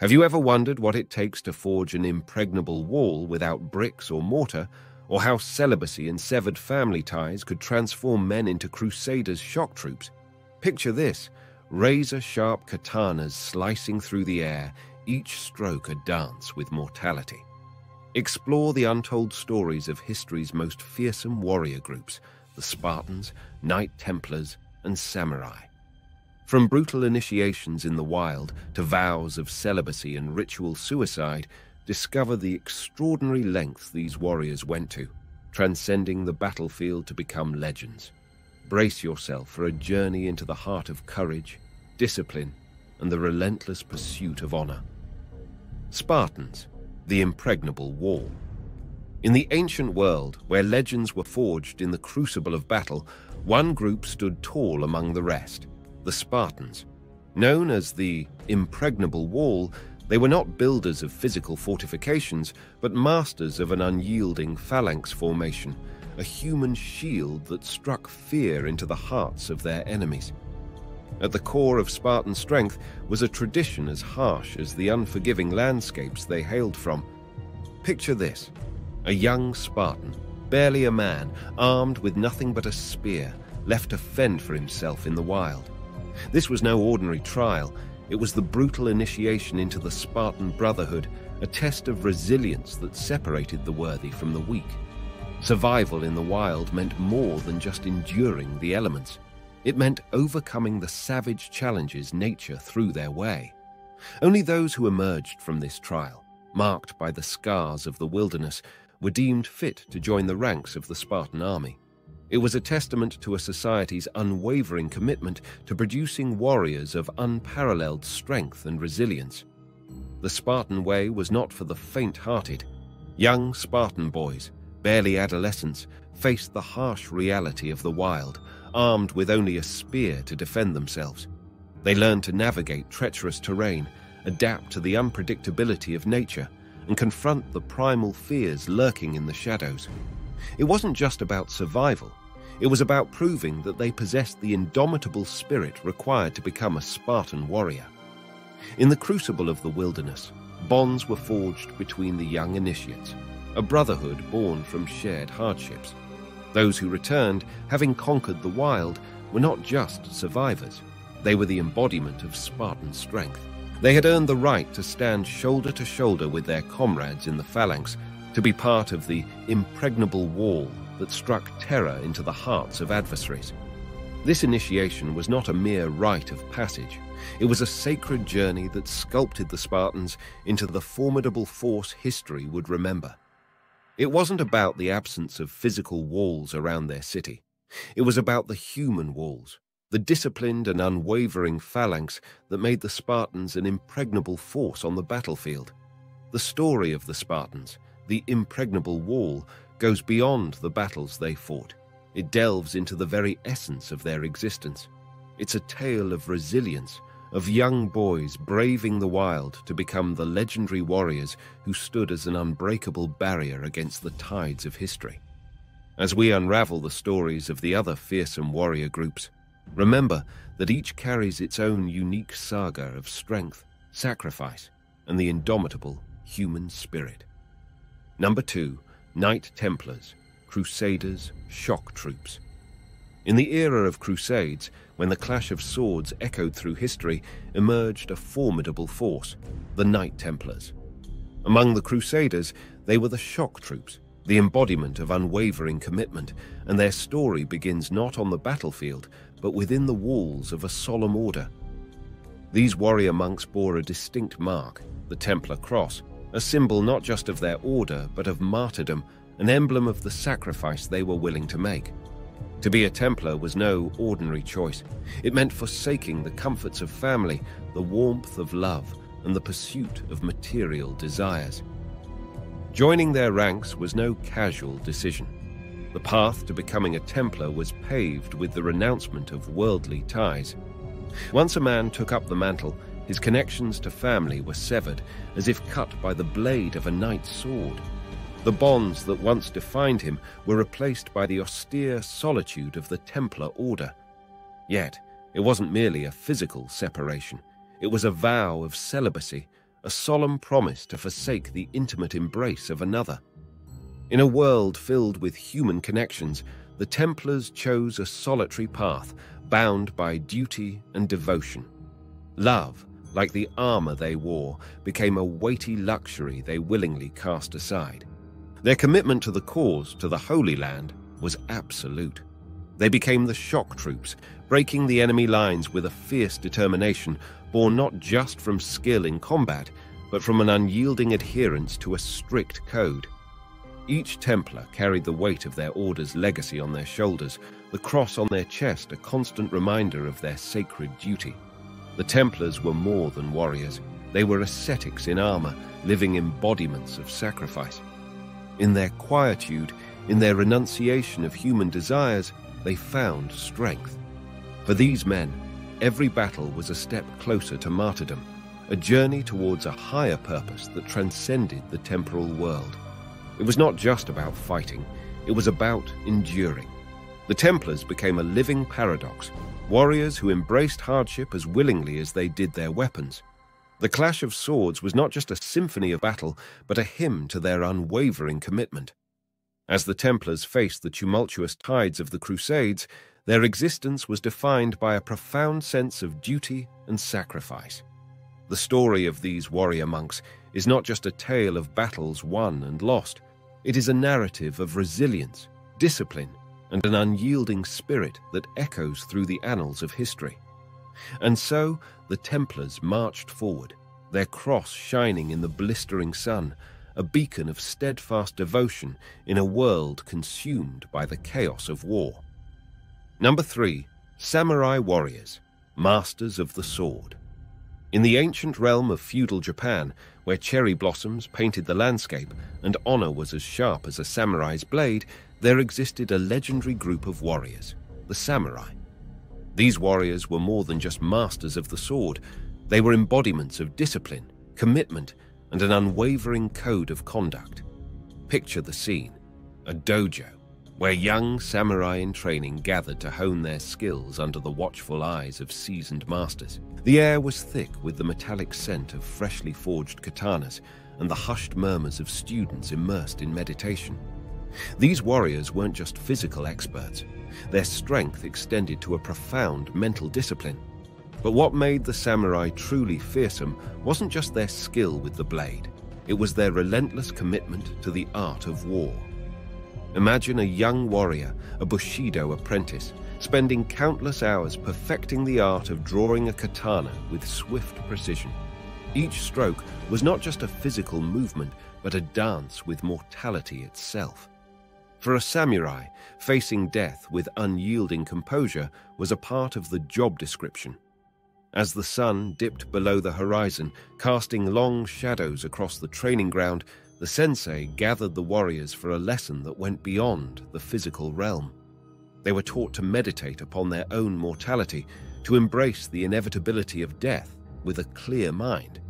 Have you ever wondered what it takes to forge an impregnable wall without bricks or mortar, or how celibacy and severed family ties could transform men into crusaders' shock troops? Picture this: razor-sharp katanas slicing through the air, each stroke a dance with mortality. Explore the untold stories of history's most fearsome warrior groups, the Spartans, Knight Templars, and Samurai. From brutal initiations in the wild to vows of celibacy and ritual suicide, discover the extraordinary lengths these warriors went to, transcending the battlefield to become legends. Brace yourself for a journey into the heart of courage, discipline, and the relentless pursuit of honor. Spartans, the impregnable wall. In the ancient world, where legends were forged in the crucible of battle, one group stood tall among the rest: the Spartans. Known as the impregnable wall, they were not builders of physical fortifications, but masters of an unyielding phalanx formation, a human shield that struck fear into the hearts of their enemies. At the core of Spartan strength was a tradition as harsh as the unforgiving landscapes they hailed from. Picture this: a young Spartan, barely a man, armed with nothing but a spear, left to fend for himself in the wild. This was no ordinary trial. It was the brutal initiation into the Spartan Brotherhood, a test of resilience that separated the worthy from the weak. Survival in the wild meant more than just enduring the elements. It meant overcoming the savage challenges nature threw their way. Only those who emerged from this trial, marked by the scars of the wilderness, were deemed fit to join the ranks of the Spartan army. It was a testament to a society's unwavering commitment to producing warriors of unparalleled strength and resilience. The Spartan way was not for the faint-hearted. Young Spartan boys, barely adolescents, faced the harsh reality of the wild, armed with only a spear to defend themselves. They learned to navigate treacherous terrain, adapt to the unpredictability of nature, and confront the primal fears lurking in the shadows. It wasn't just about survival. It was about proving that they possessed the indomitable spirit required to become a Spartan warrior. In the crucible of the wilderness, bonds were forged between the young initiates, a brotherhood born from shared hardships. Those who returned, having conquered the wild, were not just survivors. They were the embodiment of Spartan strength. They had earned the right to stand shoulder to shoulder with their comrades in the phalanx, to be part of the impregnable wall that struck terror into the hearts of adversaries. This initiation was not a mere rite of passage. It was a sacred journey that sculpted the Spartans into the formidable force history would remember. It wasn't about the absence of physical walls around their city. It was about the human walls, the disciplined and unwavering phalanx that made the Spartans an impregnable force on the battlefield. The story of the Spartans, the impregnable wall, goes beyond the battles they fought. It delves into the very essence of their existence. It's a tale of resilience, of young boys braving the wild to become the legendary warriors who stood as an unbreakable barrier against the tides of history. As we unravel the stories of the other fearsome warrior groups, remember that each carries its own unique saga of strength, sacrifice, and the indomitable human spirit. Number 2. Knight Templars, Crusaders, Shock Troops. In the era of Crusades, when the clash of swords echoed through history, emerged a formidable force, the Knight Templars. Among the Crusaders, they were the shock troops, the embodiment of unwavering commitment, and their story begins not on the battlefield, but within the walls of a solemn order. These warrior monks bore a distinct mark, the Templar Cross, a symbol not just of their order, but of martyrdom, an emblem of the sacrifice they were willing to make. To be a Templar was no ordinary choice. It meant forsaking the comforts of family, the warmth of love, and the pursuit of material desires. Joining their ranks was no casual decision. The path to becoming a Templar was paved with the renouncement of worldly ties. Once a man took up the mantle, his connections to family were severed, as if cut by the blade of a knight's sword. The bonds that once defined him were replaced by the austere solitude of the Templar order. Yet, it wasn't merely a physical separation. It was a vow of celibacy, a solemn promise to forsake the intimate embrace of another. In a world filled with human connections, the Templars chose a solitary path, bound by duty and devotion. Love, like the armor they wore, became a weighty luxury they willingly cast aside. Their commitment to the cause, to the Holy Land, was absolute. They became the shock troops, breaking the enemy lines with a fierce determination born not just from skill in combat, but from an unyielding adherence to a strict code. Each Templar carried the weight of their order's legacy on their shoulders, the cross on their chest a constant reminder of their sacred duty. The Templars were more than warriors. They were ascetics in armor, living embodiments of sacrifice. In their quietude, in their renunciation of human desires, they found strength. For these men, every battle was a step closer to martyrdom, a journey towards a higher purpose that transcended the temporal world. It was not just about fighting, it was about enduring. The Templars became a living paradox, warriors who embraced hardship as willingly as they did their weapons. The clash of swords was not just a symphony of battle, but a hymn to their unwavering commitment. As the Templars faced the tumultuous tides of the Crusades, their existence was defined by a profound sense of duty and sacrifice. The story of these warrior monks is not just a tale of battles won and lost. It is a narrative of resilience, discipline, and an unyielding spirit that echoes through the annals of history. And so, the Templars marched forward, their cross shining in the blistering sun, a beacon of steadfast devotion in a world consumed by the chaos of war. Number 3. Samurai warriors, masters of the sword. In the ancient realm of feudal Japan, where cherry blossoms painted the landscape and honor was as sharp as a samurai's blade, there existed a legendary group of warriors, the samurai. These warriors were more than just masters of the sword. They were embodiments of discipline, commitment, and an unwavering code of conduct. Picture the scene, a dojo, where young samurai in training gathered to hone their skills under the watchful eyes of seasoned masters. The air was thick with the metallic scent of freshly forged katanas and the hushed murmurs of students immersed in meditation. These warriors weren't just physical experts. Their strength extended to a profound mental discipline. But what made the samurai truly fearsome wasn't just their skill with the blade. It was their relentless commitment to the art of war. Imagine a young warrior, a Bushido apprentice, spending countless hours perfecting the art of drawing a katana with swift precision. Each stroke was not just a physical movement, but a dance with mortality itself. For a samurai, facing death with unyielding composure was a part of the job description. As the sun dipped below the horizon, casting long shadows across the training ground, the sensei gathered the warriors for a lesson that went beyond the physical realm. They were taught to meditate upon their own mortality, to embrace the inevitability of death with a clear mind.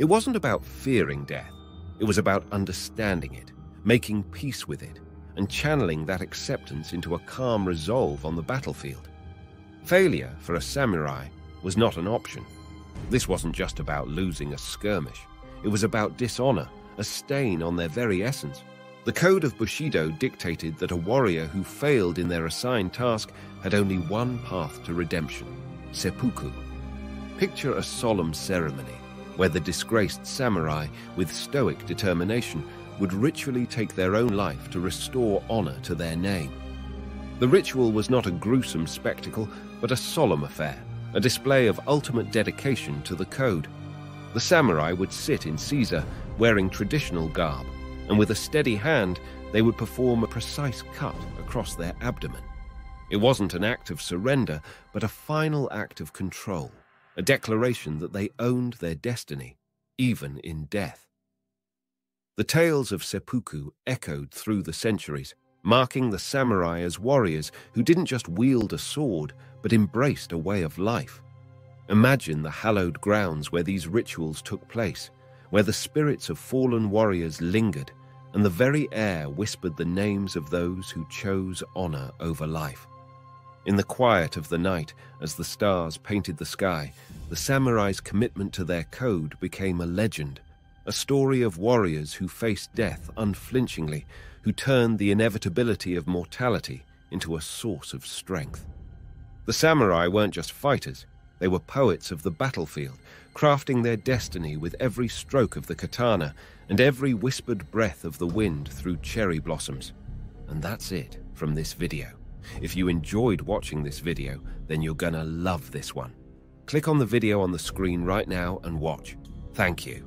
It wasn't about fearing death. It was about understanding it, making peace with it, and channeling that acceptance into a calm resolve on the battlefield. Failure for a samurai was not an option. This wasn't just about losing a skirmish. It was about dishonor, a stain on their very essence. The code of Bushido dictated that a warrior who failed in their assigned task had only one path to redemption, seppuku. Picture a solemn ceremony, where the disgraced samurai, with stoic determination, would ritually take their own life to restore honor to their name. The ritual was not a gruesome spectacle, but a solemn affair, a display of ultimate dedication to the code. The samurai would sit in Caesar, wearing traditional garb, and with a steady hand, they would perform a precise cut across their abdomen. It wasn't an act of surrender, but a final act of control, a declaration that they owned their destiny, even in death. The tales of seppuku echoed through the centuries, marking the samurai as warriors who didn't just wield a sword, but embraced a way of life. Imagine the hallowed grounds where these rituals took place, where the spirits of fallen warriors lingered, and the very air whispered the names of those who chose honor over life. In the quiet of the night, as the stars painted the sky, the samurai's commitment to their code became a legend, a story of warriors who faced death unflinchingly, who turned the inevitability of mortality into a source of strength. The samurai weren't just fighters, they were poets of the battlefield, crafting their destiny with every stroke of the katana and every whispered breath of the wind through cherry blossoms. And that's it from this video. If you enjoyed watching this video, then you're gonna love this one. Click on the video on the screen right now and watch. Thank you.